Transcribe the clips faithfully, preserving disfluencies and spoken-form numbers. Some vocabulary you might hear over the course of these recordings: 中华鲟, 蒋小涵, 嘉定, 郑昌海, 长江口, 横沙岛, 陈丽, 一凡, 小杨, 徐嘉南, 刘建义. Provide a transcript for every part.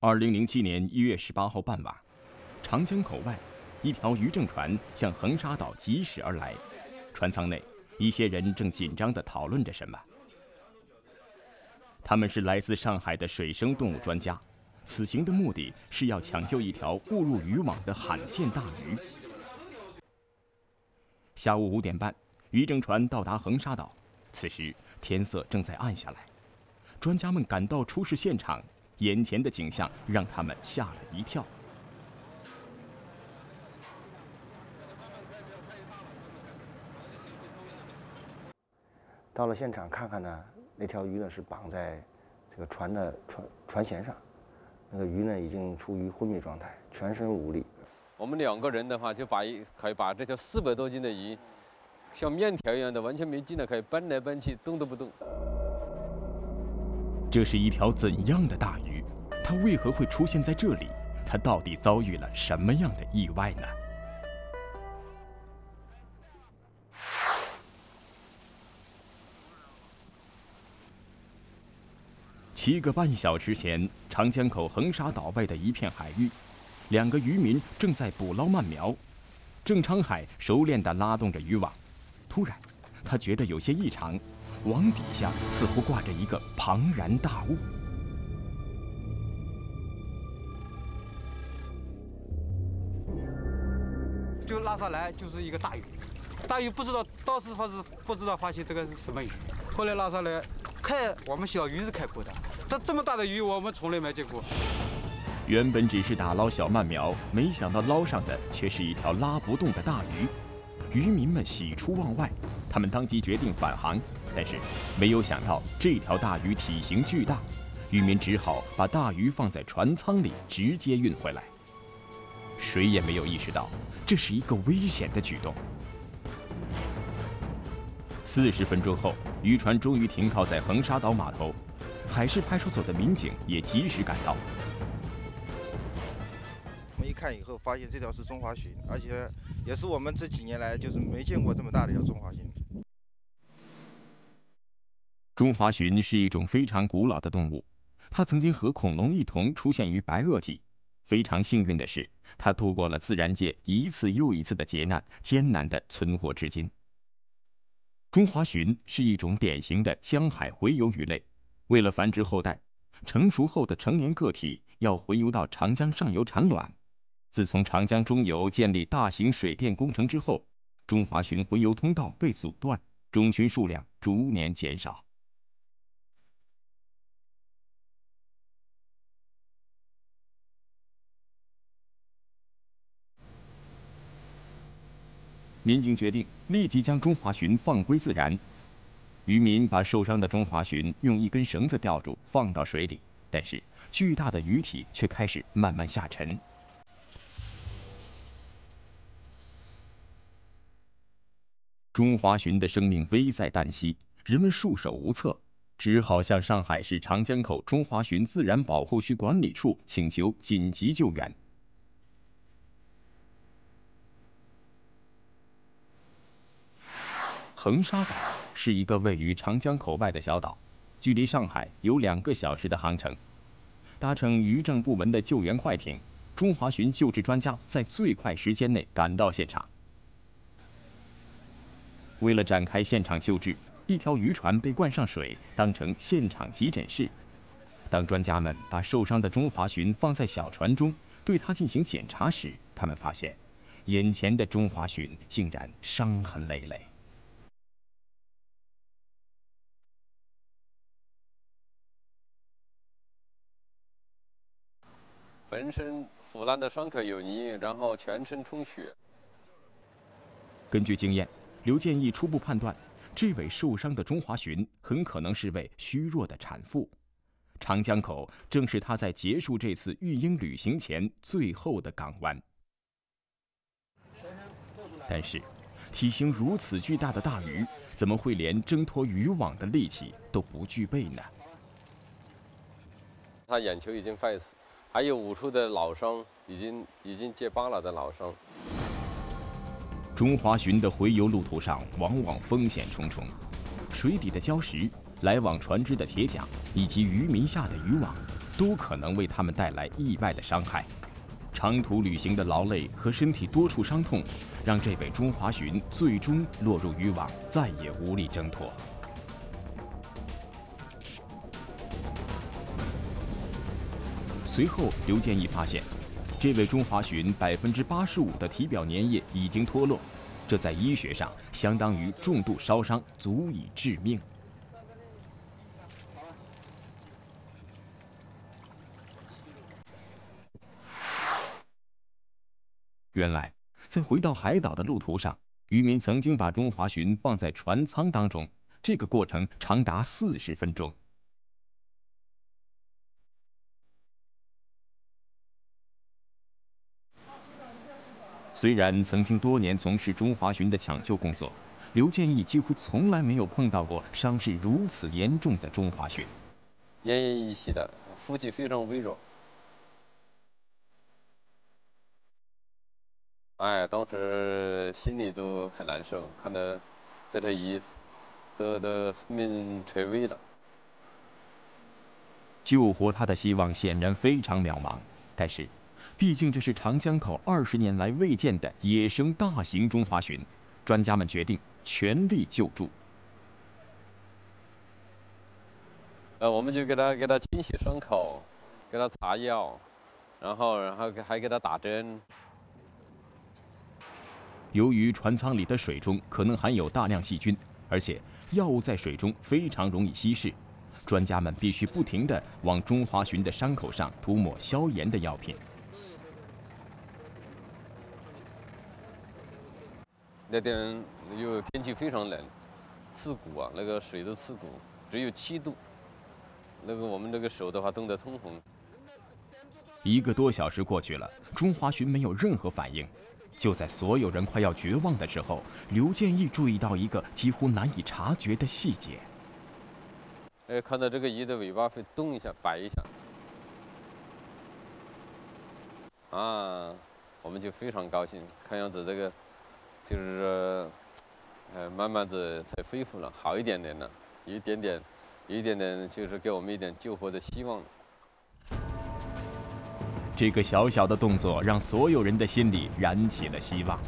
二零零七年一月十八号傍晚，长江口外，一条渔政船向横沙岛疾驶而来。船舱内，一些人正紧张地讨论着什么。他们是来自上海的水生动物专家，此行的目的是要抢救一条误入渔网的罕见大鱼。下午五点半，渔政船到达横沙岛，此时天色正在暗下来。专家们赶到出事现场。 眼前的景象让他们吓了一跳。到了现场看看呢，那条鱼呢是绑在这个船的船船舷上，那个鱼呢已经处于昏迷状态，全身无力。我们两个人的话，就把一可以把这条四百多斤的鱼，像面条一样的完全没劲的，可以搬来搬去，动都不动。 这是一条怎样的大鱼？它为何会出现在这里？它到底遭遇了什么样的意外呢？七个半小时前，长江口横沙岛外的一片海域，两个渔民正在捕捞鳗苗。郑昌海熟练地拉动着渔网，突然，他觉得有些异常。 网底下似乎挂着一个庞然大物。就拉上来就是一个大鱼，大鱼不知道当时发是不知道发现这个是什么鱼，后来拉上来看，我们小鱼是看过的，这这么大的鱼我们从来没见过。原本只是打捞小鳗苗，没想到捞上的却是一条拉不动的大鱼。 渔民们喜出望外，他们当即决定返航。但是，没有想到这条大鱼体型巨大，渔民只好把大鱼放在船舱里直接运回来。谁也没有意识到这是一个危险的举动。四十分钟后，渔船终于停靠在横沙岛码头，海事派出所的民警也及时赶到。我们一看以后，发现这条是中华鲟，而且。 也是我们这几年来就是没见过这么大的一条中华鲟。中华鲟是一种非常古老的动物，它曾经和恐龙一同出现于白垩纪。非常幸运的是，它度过了自然界一次又一次的劫难，艰难的存活至今。中华鲟是一种典型的江海洄游鱼类，为了繁殖后代，成熟后的成年个体要洄游到长江上游产卵。 自从长江中游建立大型水电工程之后，中华鲟洄游通道被阻断，中鲟数量逐年减少。民警决定立即将中华鲟放归自然。渔民把受伤的中华鲟用一根绳子吊住，放到水里，但是巨大的鱼体却开始慢慢下沉。 中华鲟的生命危在旦夕，人们束手无策，只好向上海市长江口中华鲟自然保护区管理处请求紧急救援。横沙岛是一个位于长江口外的小岛，距离上海有两个小时的航程。搭乘渔政部门的救援快艇，中华鲟救治专家在最快时间内赶到现场。 为了展开现场救治，一条渔船被灌上水，当成现场急诊室。当专家们把受伤的中华鲟放在小船中，对它进行检查时，他们发现，眼前的中华鲟竟然伤痕累累。浑身腐烂的伤口有泥，然后全身充血。根据经验。 刘建义初步判断，这尾受伤的中华鲟很可能是位虚弱的产妇。长江口正是他在结束这次育婴旅行前最后的港湾。但是，体型如此巨大的大鱼，怎么会连挣脱渔网的力气都不具备呢？他眼球已经坏死，还有五处的老伤，已经已经结疤了的老伤。 中华鲟的洄游路途上往往风险重重，水底的礁石、来往船只的铁甲以及渔民下的渔网，都可能为他们带来意外的伤害。长途旅行的劳累和身体多处伤痛，让这位中华鲟最终落入渔网，再也无力挣脱。 随后，刘建义发现，这位中华鲟百分之八十五的体表粘液已经脱落，这在医学上相当于重度烧伤，足以致命。原来，在回到海岛的路途上，渔民曾经把中华鲟放在船舱当中，这个过程长达四十分钟。 虽然曾经多年从事中华鲟的抢救工作，刘建义几乎从来没有碰到过伤势如此严重的中华鲟。奄奄一息的，腹肌非常微弱。哎，当时心里都很难受，看到被他一都都生命垂危了。救活他的希望显然非常渺茫，但是。 毕竟这是长江口二十年来未见的野生大型中华鲟，专家们决定全力救助。呃，我们就给他给他清洗伤口，给他擦药，然后然后还给他打针。由于船舱里的水中可能含有大量细菌，而且药物在水中非常容易稀释，专家们必须不停地往中华鲟的伤口上涂抹消炎的药品。 那天又天气非常冷，刺骨啊，那个水都刺骨，只有七度，那个我们那个手的话冻得通红。一个多小时过去了，中华鲟没有任何反应。就在所有人快要绝望的时候，刘建义注意到一个几乎难以察觉的细节。哎，看到这个鱼的尾巴会动一下，摆一下。啊，我们就非常高兴，看样子这个。 就是说，呃，慢慢的才恢复了，好一点点了，有一点点，有一点点，就是给我们一点救活的希望了。这个小小的动作让所有人的心里燃起了希望。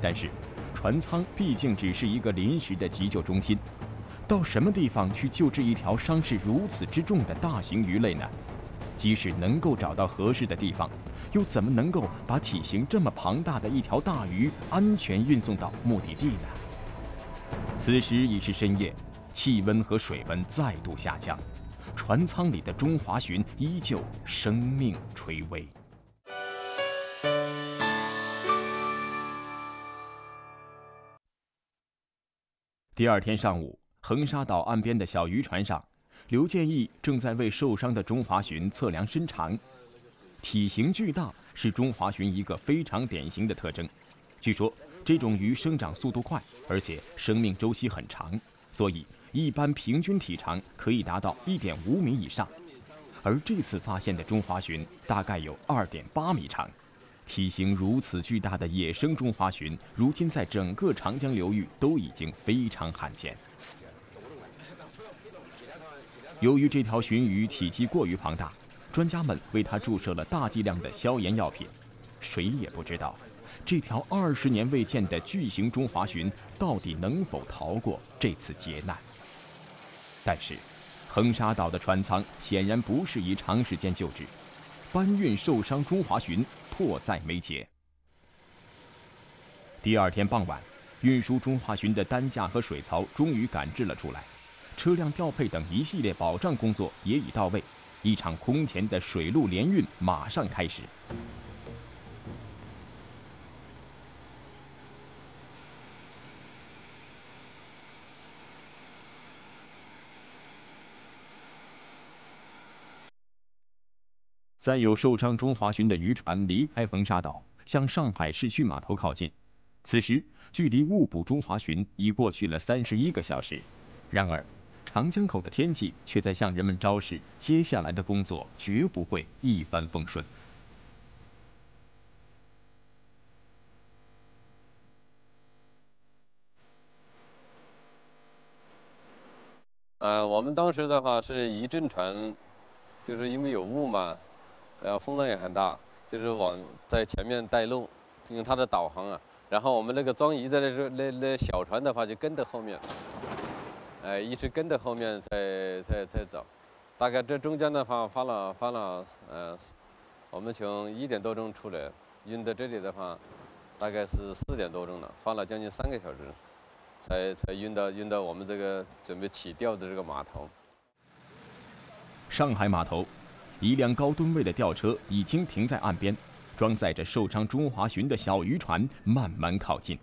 但是，船舱毕竟只是一个临时的急救中心。 到什么地方去救治一条伤势如此之重的大型鱼类呢？即使能够找到合适的地方，又怎么能够把体型这么庞大的一条大鱼安全运送到目的地呢？此时已是深夜，气温和水温再度下降，船舱里的中华鲟依旧生命垂危。 第二天上午，横沙岛岸边的小渔船上，刘建义正在为受伤的中华鲟测量身长。体型巨大是中华鲟一个非常典型的特征。据说这种鱼生长速度快，而且生命周期很长，所以一般平均体长可以达到 一点五米以上。而这次发现的中华鲟大概有 二点八米长。 体型如此巨大的野生中华鲟，如今在整个长江流域都已经非常罕见。由于这条鲟鱼体积过于庞大，专家们为它注射了大剂量的消炎药品。谁也不知道，这条二十年未见的巨型中华鲟到底能否逃过这次劫难。但是，横沙岛的船舱显然不适宜长时间救治。 搬运受伤中华鲟迫在眉睫。第二天傍晚，运输中华鲟的担架和水槽终于赶制了出来，车辆调配等一系列保障工作也已到位，一场空前的水陆联运马上开始。载有受伤中华鲟的渔船离开横沙岛，向上海市区码头靠近。此时，距离误捕中华鲟已过去了三十一个小时。然而，长江口的天气却在向人们昭示，接下来的工作绝不会一帆风顺。呃，我们当时的话是一阵船，就是因为有雾嘛，然后风浪也很大，就是往在前面带路，用它的导航啊。然后我们那个装鱼的那那那小船的话就跟着后面，哎、呃，一直跟着后面在在在走。大概这中间的话发了发了，呃，我们从一点多钟出来，运到这里的话，大概是四点多钟了，发了将近三个小时。 才才运到运到我们这个准备起钓的这个码头。上海码头，一辆高吨位的吊车已经停在岸边，装载着受伤中华鲟的小渔船慢慢靠近。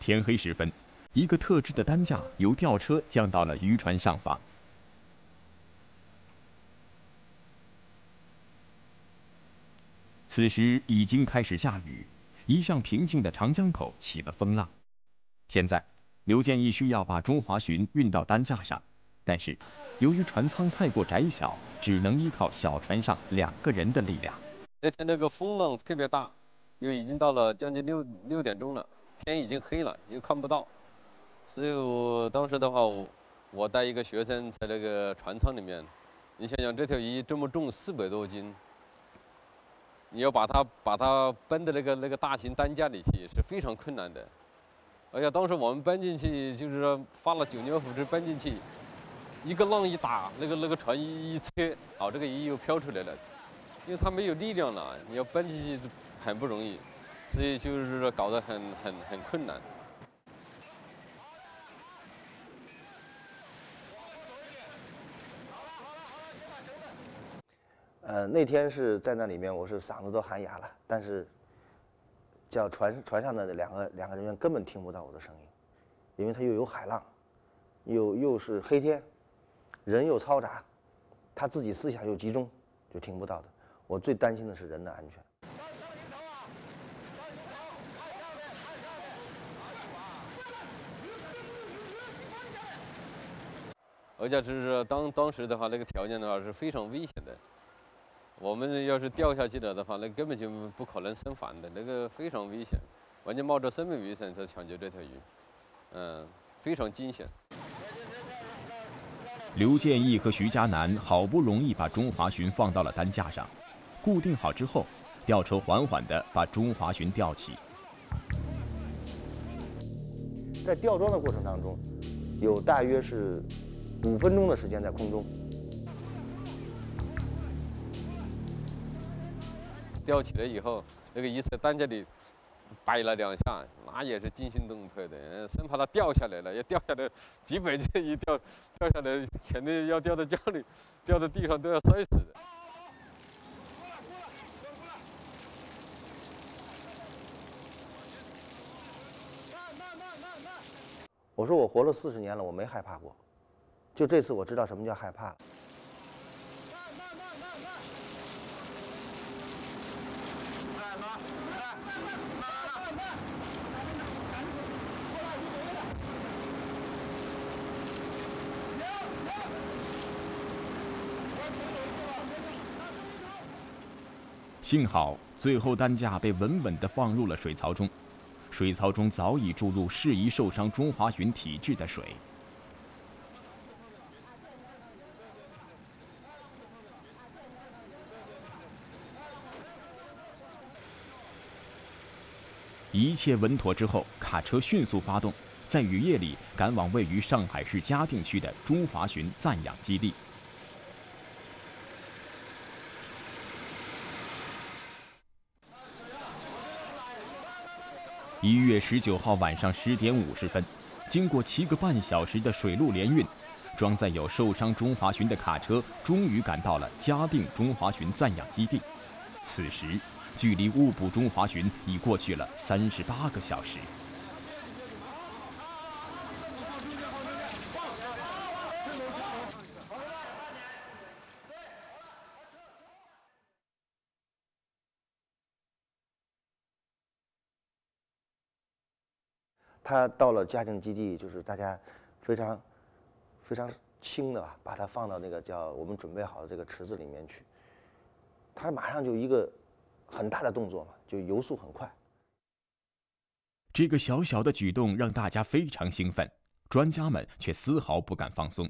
天黑时分。 一个特制的担架由吊车降到了渔船上方。此时已经开始下雨，一向平静的长江口起了风浪。现在，刘建义需要把中华鲟运到担架上，但是由于船舱太过窄小，只能依靠小船上两个人的力量。而且那个风浪特别大，又已经到了将近六六点钟了，天已经黑了，又看不到。 所以我当时的话，我我带一个学生在那个船舱里面，你想想这条鱼这么重，四百多斤，你要把它把它搬到那个那个大型担架里去是非常困难的。哎呀，当时我们搬进去就是说发了九牛二虎之搬进去，一个浪一打，那个那个船一一侧，好这个鱼又飘出来了，因为它没有力量了，你要搬进去很不容易，所以就是说搞得很很很困难。 呃，那天是在那里面，我是嗓子都喊哑了，但是叫船船上的两个两个人员根本听不到我的声音，因为它又有海浪，又又是黑天，人又嘈杂，他自己思想又集中，就听不到的。我最担心的是人的安全。而且就是当当时的话，那个条件的话是非常危险的。 我们要是掉下去了的话，那根本就不可能生还的，那个非常危险，完全冒着生命危险在抢救这条鱼，嗯，非常惊险。刘建义和徐嘉南好不容易把中华鲟放到了担架上，固定好之后，吊车缓缓地把中华鲟吊起。在吊装的过程当中，有大约是五分钟的时间在空中。 吊起来以后，那个鱼在担架里摆了两下，那也是惊心动魄的，生怕它掉下来了。要掉下来几百斤一掉，掉下来肯定要掉到家里，掉到地上都要摔死的。我说我活了四十年了，我没害怕过，就这次我知道什么叫害怕了。 幸好最后担架被稳稳地放入了水槽中，水槽中早已注入适宜受伤中华鲟体质的水。一切稳妥之后，卡车迅速发动，在雨夜里赶往位于上海市嘉定区的中华鲟暂养基地。 一月十九号晚上十点五十分，经过七个半小时的水陆联运，装载有受伤中华鲟的卡车终于赶到了嘉定中华鲟暂养基地。此时，距离误捕中华鲟已过去了三十八个小时。他到了嘉定基地，就是大家非常非常轻的把它放到那个叫我们准备好的这个池子里面去，它马上就一个很大的动作嘛，就游速很快。这个小小的举动让大家非常兴奋，专家们却丝毫不敢放松。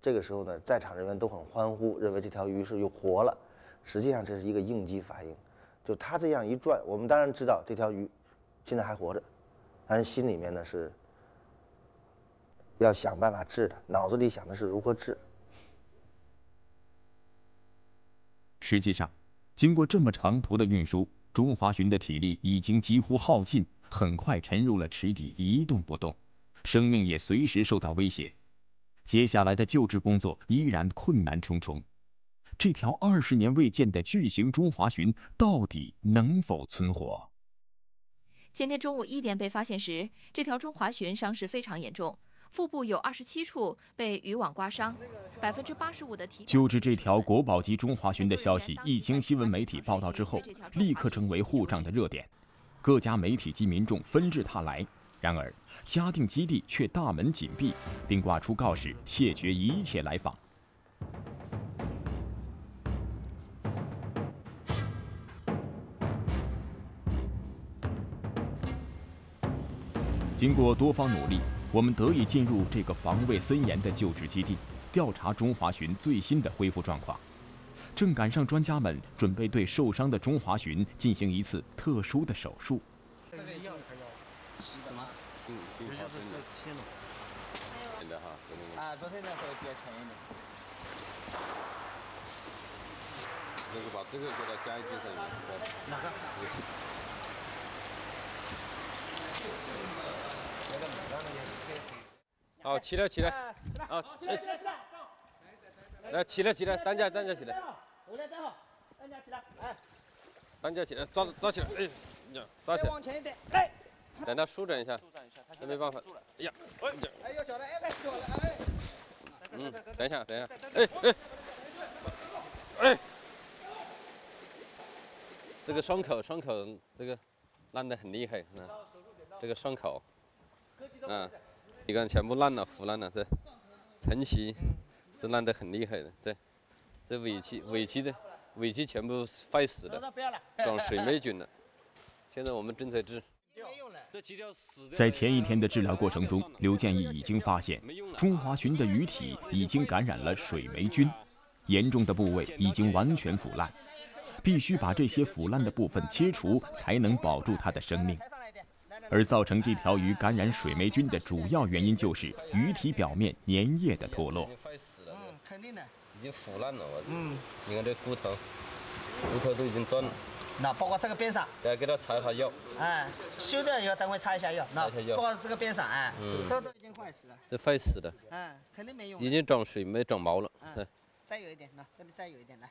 这个时候呢，在场人员都很欢呼，认为这条鱼是又活了。实际上这是一个应激反应，就它这样一转，我们当然知道这条鱼现在还活着，但是心里面呢是要想办法治的，脑子里想的是如何治。实际上，经过这么长途的运输，中华鲟的体力已经几乎耗尽，很快沉入了池底，一动不动，生命也随时受到威胁。接下来的救治工作依然困难重重。这条二十年未见的巨型中华鲟到底能否存活？前天中午一点被发现时，这条中华鲟伤势非常严重，腹部有二十七处被渔网刮伤，百分之八十五的体。救治这条国宝级中华鲟的消息一经新闻媒体报道之后，立刻成为沪上的热点，各家媒体及民众纷至沓来。然而，嘉定基地却大门紧闭，并挂出告示，谢绝一切来访。经过多方努力，我们得以进入这个防卫森严的救治基地，调查中华鲟最新的恢复状况。正赶上专家们准备对受伤的中华鲟进行一次特殊的手术。这个药可要洗的吗？嗯，这就是新的。真的哈，昨天啊，昨天那时候比较强硬的。那个把这个给它加一点上去。哪个？好，起来起来，啊，来起来起来，担架担架起来，我来站好，担架起来，哎，担架起来，抓抓起来，哎，抓起来，往前一点，哎，等他舒展一下，那没办法，哎呀，哎，要脚了，哎，脚了，哎，嗯，等一下等一下，哎哎，哎，这个伤口伤口这个烂得很厉害，嗯，这个伤口，嗯。 你看，全部烂了，腐烂了，这成鳍都烂得很厉害的，这这尾鳍、尾鳍的尾鳍全部坏死了，长水霉菌了。现在我们正在治。在前一天的治疗过程中，刘建义已经发现中华鲟的鱼体已经感染了水霉菌，严重的部位已经完全腐烂，必须把这些腐烂的部分切除，才能保住它的生命。 而造成这条鱼感染水霉菌的主要原因就是鱼体表面粘液的脱落。嗯，肯定的，已经腐烂了。嗯，你看这骨头，骨头都已经断了。那包括这个边上，来给它擦一下药。哎，修掉以后，等会擦一下药。那包括这个边上，哎，这都已经坏死了。这坏死了。嗯，肯定没用。已经长水霉，长毛了。嗯，再有一点，那这里再有一点，来，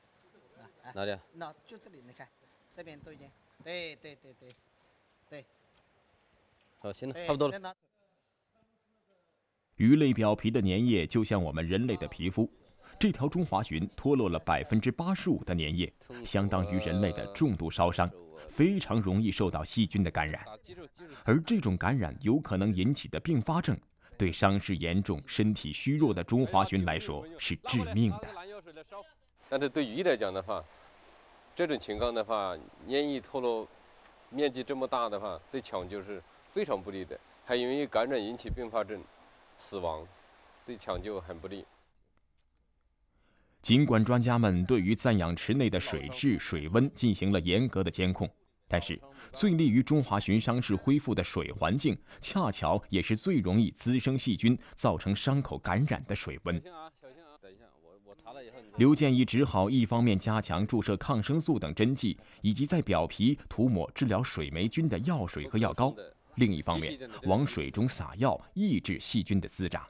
哪里？那就这里，你看，这边都已经，对对对对，对。 好，行了，差不多了。鱼类表皮的粘液就像我们人类的皮肤，这条中华鲟脱落了百分之八十五的粘液，相当于人类的重度烧伤，非常容易受到细菌的感染。而这种感染有可能引起的并发症，对伤势严重、身体虚弱的中华鲟来说是致命的。但是对鱼来讲的话，这种情况的话，粘液脱落面积这么大的话，对抢救是。 非常不利的，还因为感染引起并发症、死亡，对抢救很不利。尽管专家们对于暂养池内的水质、水温进行了严格的监控，但是最利于中华鲟伤势恢复的水环境，恰巧也是最容易滋生细菌、造成伤口感染的水温。等一下，我我查了以后，刘建义只好一方面加强注射抗生素等针剂，以及在表皮涂抹治疗水霉菌的药水和药膏。 另一方面，往水中撒药，抑制细菌的滋长。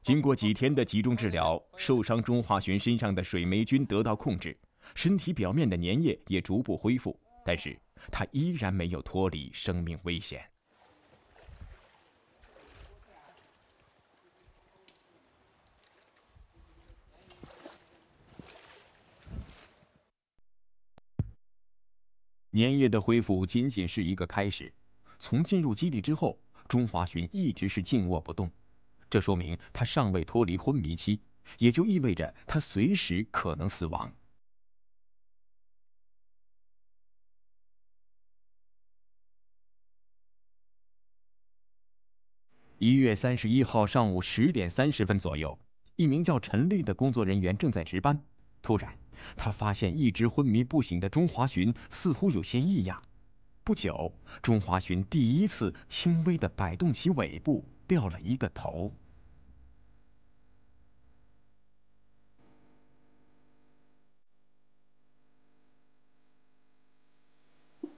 经过几天的集中治疗，受伤中华鲟身上的水霉菌得到控制，身体表面的粘液也逐步恢复，但是它依然没有脱离生命危险。粘液的恢复仅仅是一个开始。从进入基地之后，中华鲟一直是静卧不动，这说明它尚未脱离昏迷期，也就意味着它随时可能死亡。一月三十一号上午十点三十分左右，一名叫陈丽的工作人员正在值班，突然，他发现一直昏迷不醒的中华鲟似乎有些异样。 不久，中华鲟第一次轻微地摆动其尾部，掉了一个头。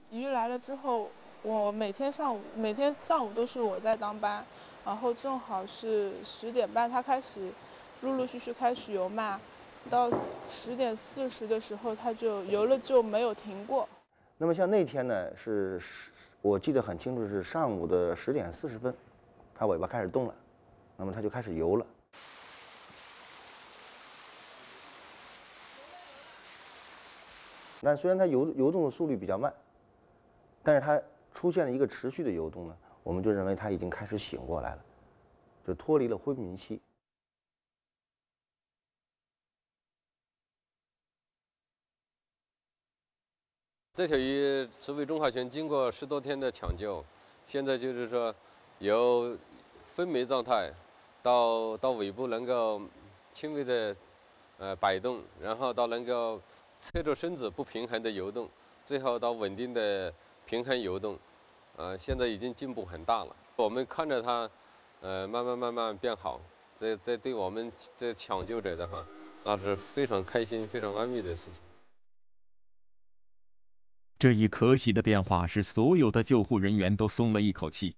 鱼来了之后，我每天上午每天上午都是我在当班，然后正好是十点半，它开始陆陆续续开始游嘛，到十点四十的时候，它就游了就没有停过。 那么像那天呢，是我记得很清楚，是上午的十点四十分，它尾巴开始动了，那么它就开始游了。但虽然它游游动的速率比较慢，但是它出现了一个持续的游动呢，我们就认为它已经开始醒过来了，就脱离了昏迷期。 这条鱼作为中华鲟，经过十多天的抢救，现在就是说，由昏迷状态到到尾部能够轻微的呃摆动，然后到能够侧着身子不平衡的游动，最后到稳定的平衡游动，啊、呃，现在已经进步很大了。我们看着它，呃，慢慢慢慢变好，这这对我们这抢救者的话，那是非常开心、非常安慰的事情。 这一可喜的变化使所有的救护人员都松了一口气，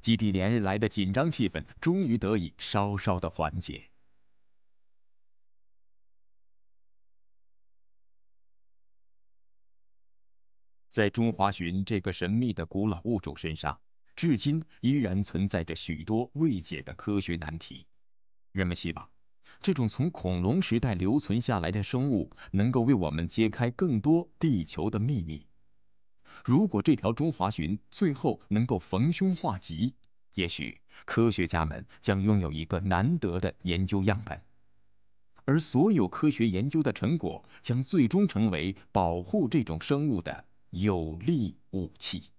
基地连日来的紧张气氛终于得以稍稍的缓解。在中华鲟这个神秘的古老物种身上，至今依然存在着许多未解的科学难题。人们希望，这种从恐龙时代留存下来的生物能够为我们揭开更多地球的秘密。 如果这条中华鲟最后能够逢凶化吉，也许科学家们将拥有一个难得的研究样本，而所有科学研究的成果将最终成为保护这种生物的有力武器。